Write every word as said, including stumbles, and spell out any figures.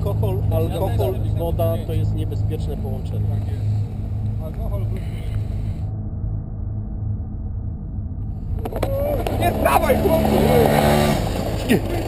Alkohol, alkohol i woda to jest niebezpieczne połączenie. Alkohol nie dawaj, chłopie!